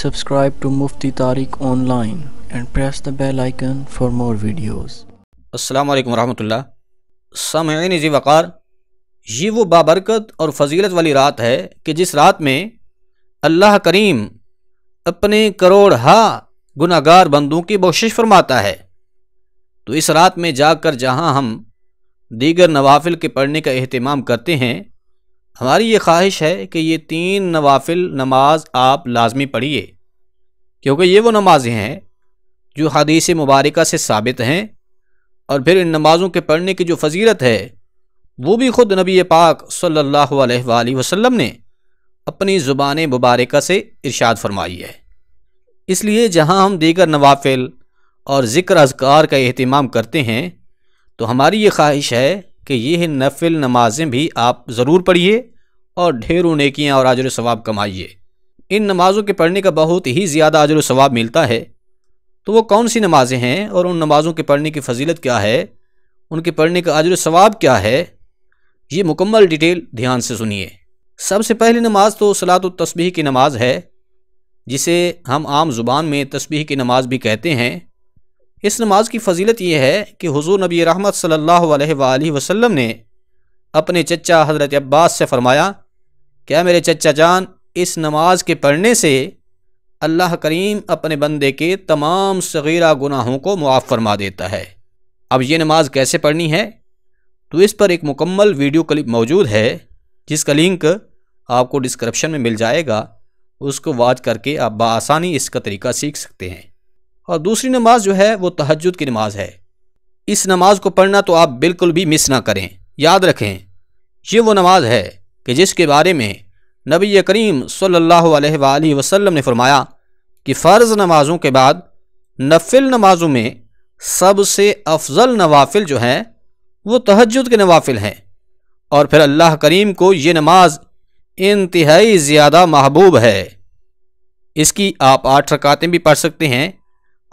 Subscribe to Mufti Tariq online and press the bell icon for more videos. अस्सलाम वालेकुम रहमतुल्लाह। सामईन जी वक़ार, ये वो बाबरकत और फजीलत वाली रात है कि जिस रात में अल्लाह करीम अपने करोड़हा गुनाहगार बंदों की बख्शिश फरमाता है। तो इस रात में जाकर जहां हम दीगर नवाफिल के पढ़ने का अहतमाम करते हैं, हमारी ये ख्वाहिश है कि ये तीन नवाफिल नमाज आप लाजमी पढ़िए, क्योंकि ये वो नमाजें हैं जो हदीस मुबारका से साबित हैं। और फिर इन नमाज़ों के पढ़ने की जो फजीलत है वो भी ख़ुद नबी पाक सल्लल्लाहु अलैहि वसल्लम ने अपनी ज़ुबान मुबारका से इरशाद फरमाई है। इसलिए जहाँ हम दीगर नवाफिल और ज़िक्र अज़कार का अहतमाम करते हैं, तो हमारी ये ख्वाहिश है कि यह नफिल नमाजें भी आप ज़रूर पढ़िए और ढेरों नेकियां और आजर सवाब कमाइए। इन नमाज़ों के पढ़ने का बहुत ही ज़्यादा आजर सवाब मिलता है। तो वो कौन सी नमाजें हैं और उन नमाज़ों के पढ़ने की फजीलत क्या है, उनके पढ़ने का आजर सवाब क्या है, ये मुकम्मल डिटेल ध्यान से सुनिए। सबसे पहली नमाज तो सलातुत तस्बीह की नमाज है, जिसे हम आम ज़ुबान में तस्बीह की नमाज भी कहते हैं। इस नमाज की फजीलत यह है कि हुज़ूर नबी रहमत सल्लल्लाहु अलैहि वसल्लम ने अपने चचा हजरत अब्बास से फ़रमाया, क्या मेरे चचा जान, इस नमाज के पढ़ने से अल्लाह करीम अपने बंदे के तमाम सगीरा गुनाहों को मुआफ़ फरमा देता है। अब ये नमाज कैसे पढ़नी है, तो इस पर एक मुकम्मल वीडियो क्लिप मौजूद है, जिसका लिंक आपको डिस्क्रिप्शन में मिल जाएगा। उसको वॉच करके आप बआसानी इसका तरीका सीख सकते हैं। और दूसरी नमाज जो है वो तहज्जुद की नमाज है। इस नमाज को पढ़ना तो आप बिल्कुल भी मिस ना करें। याद रखें, ये वो नमाज है कि जिसके बारे में नबी करीम सल्लल्लाहु अलैहि वसल्लम ने फरमाया कि फ़र्ज़ नमाज़ों के बाद नफिल नमाज़ों में सबसे अफजल नवाफिल जो हैं वो तहज्जुद के नवाफिल हैं। और फिर अल्लाह करीम को ये नमाज इंतहाई ज़्यादा महबूब है। इसकी आप 8 रकातें भी पढ़ सकते हैं।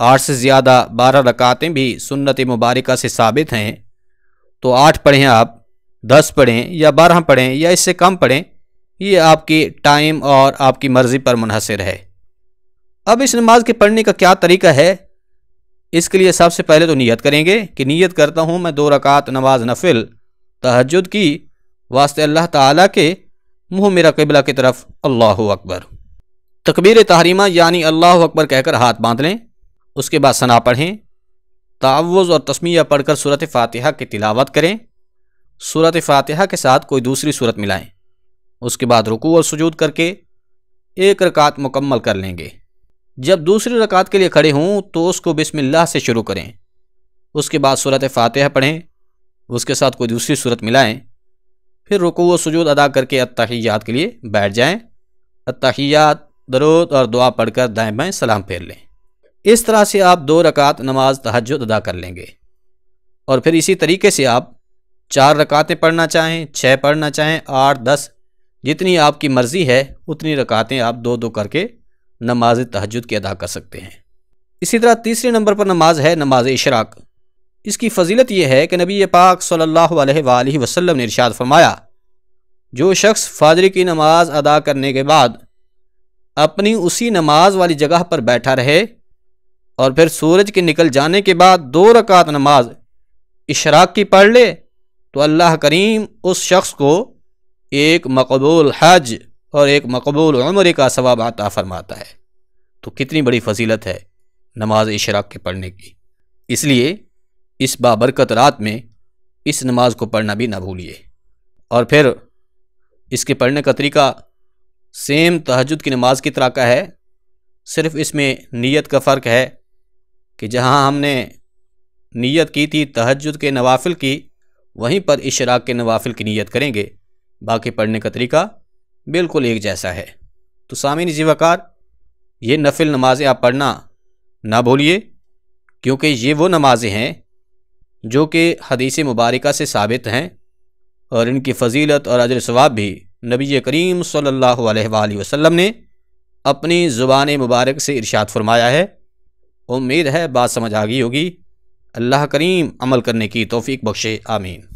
8 से ज़्यादा 12 रकातें भी सुन्नत मुबारका से साबित हैं। तो 8 पढ़ें आप, 10 पढ़ें या 12 पढ़ें या इससे कम पढ़ें, ये आपके टाइम और आपकी मर्ज़ी पर मुनहसर है। अब इस नमाज के पढ़ने का क्या तरीका है, इसके लिए सबसे पहले तो नियत करेंगे कि नियत करता हूँ मैं 2 रकात नमाज नफिल तहज्जुद की वास्ते अल्लाह ताला के, मुँह मेरा क़िबला की तरफ। अल्लाहु अकबर। तकबीर तहरीमा यानी अल्लाहु अकबर कहकर हाथ बांध लें। उसके बाद सना पढ़ें, तावुज़ और तस्मीया पढ़कर सूरत फातिहा की तिलावत करें। सूरत फातिहा के साथ कोई दूसरी सूरत मिलाएं। उसके बाद रुकू और सुजूद करके एक रकात मुकम्मल कर लेंगे। जब दूसरी रकात के लिए खड़े हों तो उसको बिस्मिल्लाह से शुरू करें। उसके बाद सूरत फातिहा पढ़ें, उसके साथ कोई दूसरी सूरत मिलाएं। फिर रुकू और सुजूद अदा करके अत्ताहीयात के लिए बैठ जाएं। अत्ताहीयात, दरूद और दुआ पढ़कर दाएं बाएं सलाम फेर लें। इस तरह से आप 2 रकात नमाज तहज्जुद अदा कर लेंगे। और फिर इसी तरीके से आप 4 रकातें पढ़ना चाहें, 6 पढ़ना चाहें, 8, 10, जितनी आपकी मर्ज़ी है उतनी रकातें आप 2-2 करके नमाज तहज्जुद की अदा कर सकते हैं। इसी तरह तीसरे नंबर पर नमाज है नमाज इशराक। इसकी फजीलत यह है कि नबी पाक सल्लल्लाहु अलैहि वसल्लम ने इरशाद फरमाया, जो शख्स फाजर की नमाज अदा करने के बाद अपनी उसी नमाज वाली जगह पर बैठा रहे और फिर सूरज के निकल जाने के बाद 2 रकात नमाज इशराक की पढ़ ले, तो अल्लाह करीम उस शख्स को एक मकबूल हज और एक मकबूल उम्र का सवाब अता फरमाता है। तो कितनी बड़ी फजीलत है नमाज इशराक के पढ़ने की। इसलिए इस बाबरकत रात में इस नमाज को पढ़ना भी ना भूलिए। और फिर इसके पढ़ने का तरीका सेम तहज्जुद की नमाज की तरह का है, सिर्फ इसमें नीयत का फ़र्क है कि जहाँ हमने नियत की थी तहज्जुद के नवाफिल की, वहीं पर इशराक के नवाफिल की नियत करेंगे। बाकी पढ़ने का तरीका बिल्कुल एक जैसा है। तो सामीन जी वक़ार, ये नफिल नमाज़ें आप पढ़ना ना भूलिए, क्योंकि ये वो नमाज़ें हैं जो कि हदीस मुबारका से साबित हैं। और इनकी फजीलत और अजर सवाब भी नबी करीम सल्लल्लाहु अलैहि वसल्लम ने अपनी ज़ुबान मुबारक से इरशाद फरमाया है। उम्मीद है बात समझ आ गई होगी। अल्लाह करीम अमल करने की तौफीक बख्शे। आमीन।